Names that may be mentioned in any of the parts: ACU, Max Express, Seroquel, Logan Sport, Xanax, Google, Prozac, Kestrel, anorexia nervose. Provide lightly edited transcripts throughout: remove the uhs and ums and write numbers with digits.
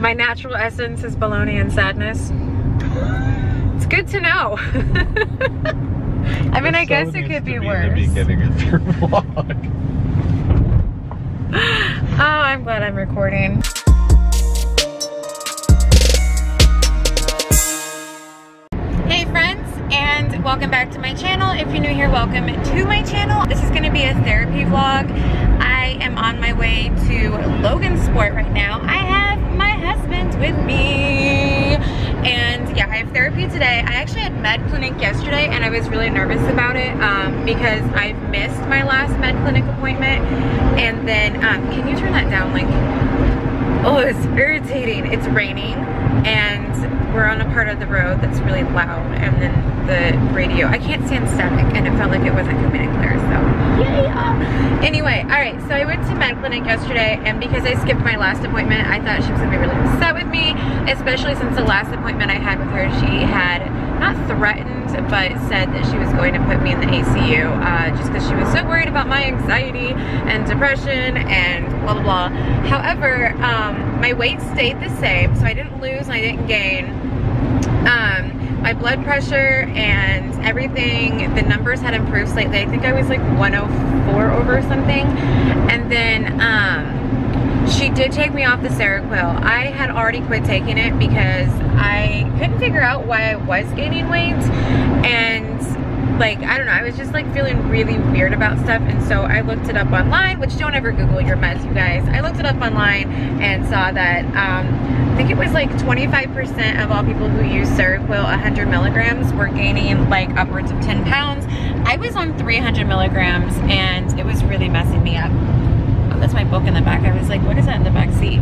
My natural essence is bologna and sadness. It's good to know. I mean, I guess it could be worse. The beginning of your vlog. Oh, I'm glad I'm recording. Hey friends, and welcome back to my channel. If you're new here, welcome to my channel. This is gonna be a therapy vlog. I am on my way to Logan Sport right now. I have my husband with me. And yeah, I have therapy today. I actually had med clinic yesterday and I was really nervous about it because I've missed my last med clinic appointment. And then, can you turn that down? Like, oh, it's irritating. It's raining and we're on a part of the road that's really loud. And then the radio, I can't stand static and it felt like it wasn't coming in clear, so yay. Anyway, all right, so I went to med clinic yesterday and because I skipped my last appointment, I thought she was gonna be really upset with me, especially since the last appointment I had with her, she had not threatened, but said that she was going to put me in the ACU just because she was so worried about my anxiety and depression and blah, blah, blah. However, my weight stayed the same, so I didn't lose and I didn't gain. My blood pressure and everything, the numbers had improved slightly. I think I was like 104 over something. And then she did take me off the Seroquel. I had already quit taking it because I couldn't figure out why I was gaining weight. And like, I don't know, I was just like feeling really weird about stuff. And so I looked it up online, which don't ever Google your meds, you guys. I looked it up online and saw that, I think it was like 25% of all people who use Seroquel 100 milligrams were gaining like upwards of 10 pounds. I was on 300 milligrams and it was really messing me up. Oh, that's my book in the back. I was like, what is that in the back seat?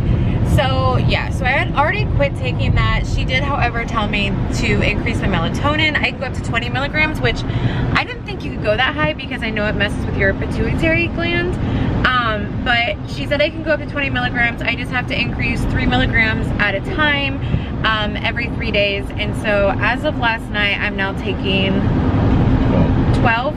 So yeah, so I had already quit taking that. She did, however, tell me to increase my melatonin. I can go up to 20 milligrams, which I didn't think you could go that high because I know it messes with your pituitary gland. But she said I can go up to 20 milligrams. I just have to increase 3 milligrams at a time every 3 days. And so as of last night, I'm now taking 12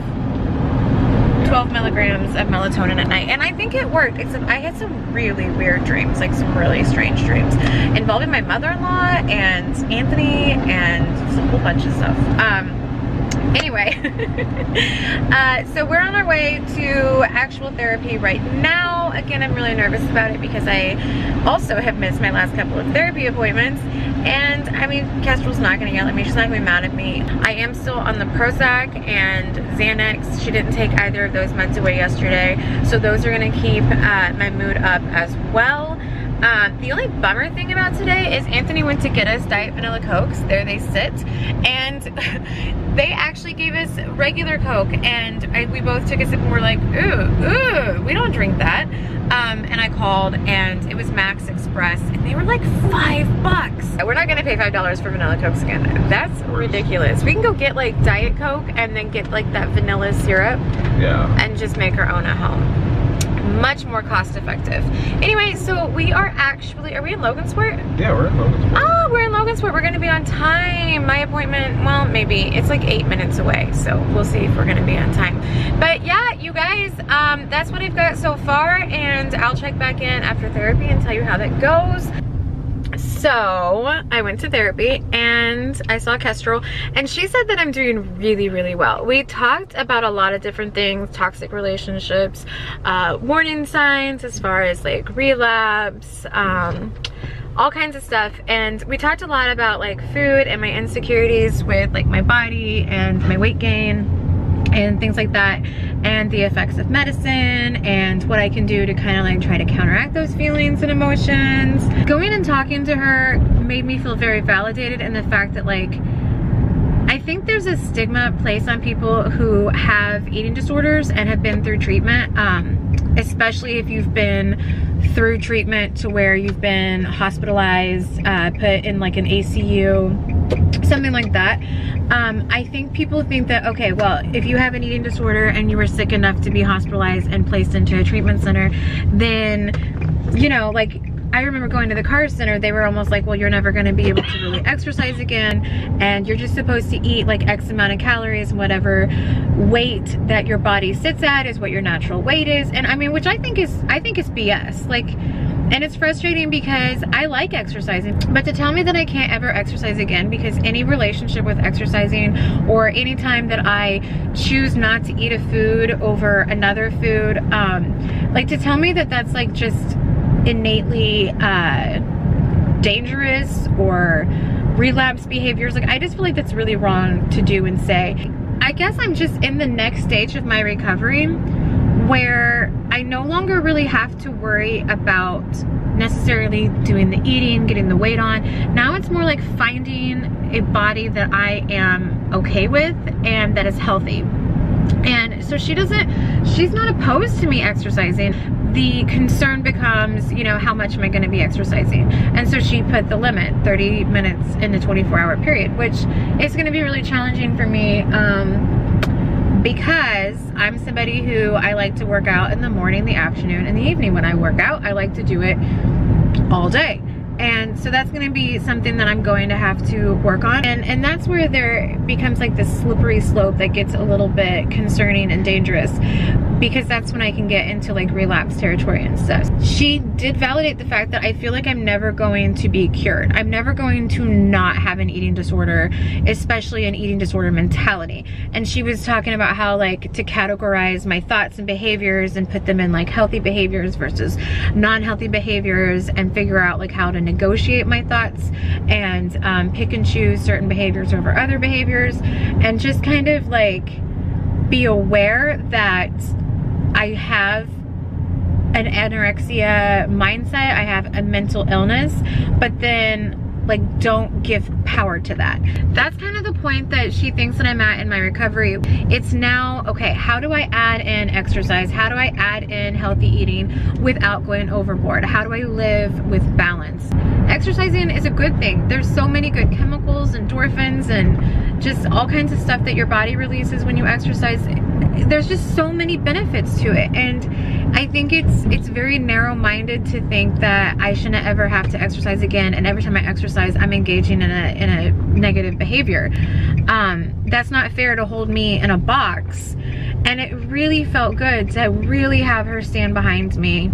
milligrams of melatonin at night. And I think it worked, except I had some really weird dreams, like some really strange dreams involving my mother-in-law and Anthony and just a whole bunch of stuff. Anyway, so we're on our way to actual therapy right now. Again, I'm really nervous about it because I also have missed my last couple of therapy appointments. And I mean, Kestrel's not gonna yell at me. She's not gonna be mad at me. I am still on the Prozac and Xanax. She didn't take either of those meds away yesterday. So those are gonna keep my mood up as well. The only bummer thing about today is Anthony went to get us Diet Vanilla Cokes. There they sit. And they actually gave us regular Coke. And we both took a sip and we're like, ooh, we don't drink that. And I called and it was Max Express and they were like $5. We're not gonna pay $5 for Vanilla Cokes again. That's ridiculous. We can go get like Diet Coke and then get like that vanilla syrup. Yeah. And just make our own at home. Much more cost effective. Anyway, so we are actually, are we in Logan Sport? Yeah, we're in Logan Sport. Oh, we're in Logan Sport. We're gonna be on time. My appointment, well, maybe. It's like 8 minutes away, so we'll see if we're gonna be on time. But yeah, you guys, that's what I've got so far, and I'll check back in after therapy and tell you how that goes. So I went to therapy and I saw Kestrel and she said that I'm doing really, really well. We talked about a lot of different things, toxic relationships, warning signs as far as like relapse, all kinds of stuff. And we talked a lot about like food and my insecurities with like my body and my weight gain and things like that, and the effects of medicine and what I can do to kind of like try to counteract those feelings and emotions. Going and talking to her made me feel very validated in the fact that like I think there's a stigma placed on people who have eating disorders and have been through treatment, especially if you've been through treatment to where you've been hospitalized, put in like an ACU, something like that. I think people think that, okay, well, if you have an eating disorder and you were sick enough to be hospitalized and placed into a treatment center, then, you know, like, I remember going to the car center, they were almost like, well, you're never gonna be able to really exercise again, and you're just supposed to eat like X amount of calories, and whatever weight that your body sits at is what your natural weight is. And I mean, which I think is BS. Like, And it's frustrating because I like exercising, but to tell me that I can't ever exercise again because any relationship with exercising or any time that I choose not to eat a food over another food, like to tell me that that's like just innately dangerous or relapse behaviors, like I just feel like that's really wrong to do and say. I guess I'm just in the next stage of my recovery where I no longer really have to worry about necessarily doing the eating, getting the weight on. Now it's more like finding a body that I am okay with and that is healthy. And so she's not opposed to me exercising. The concern becomes, you know, how much am I going to be exercising? And so she put the limit, 30 minutes in the 24-hour period, which is going to be really challenging for me because I'm somebody who I like to work out in the morning, the afternoon, and the evening. When I work out, I like to do it all day. And so that's gonna be something that I'm going to have to work on. And that's where there becomes like this slippery slope that gets a little bit concerning and dangerous, because that's when I can get into like relapse territory and stuff. She did validate the fact that I feel like I'm never going to be cured. I'm never going to not have an eating disorder, especially an eating disorder mentality. And she was talking about how like to categorize my thoughts and behaviors and put them in like healthy behaviors versus non-healthy behaviors and figure out like how to negotiate my thoughts and pick and choose certain behaviors over other behaviors, and just kind of like be aware that I have an anorexia mindset, I have a mental illness, but then like don't give power to that. That's kind of the point that she thinks that I'm at in my recovery. It's now, okay, how do I add in exercise? How do I add in healthy eating without going overboard? How do I live with balance? Exercising is a good thing. There's so many good chemicals, endorphins, and just all kinds of stuff that your body releases when you exercise. There's just so many benefits to it, and I think it's very narrow-minded to think that I shouldn't ever have to exercise again, and every time I exercise I'm engaging in a negative behavior. That's not fair to hold me in a box, and it really felt good to really have her stand behind me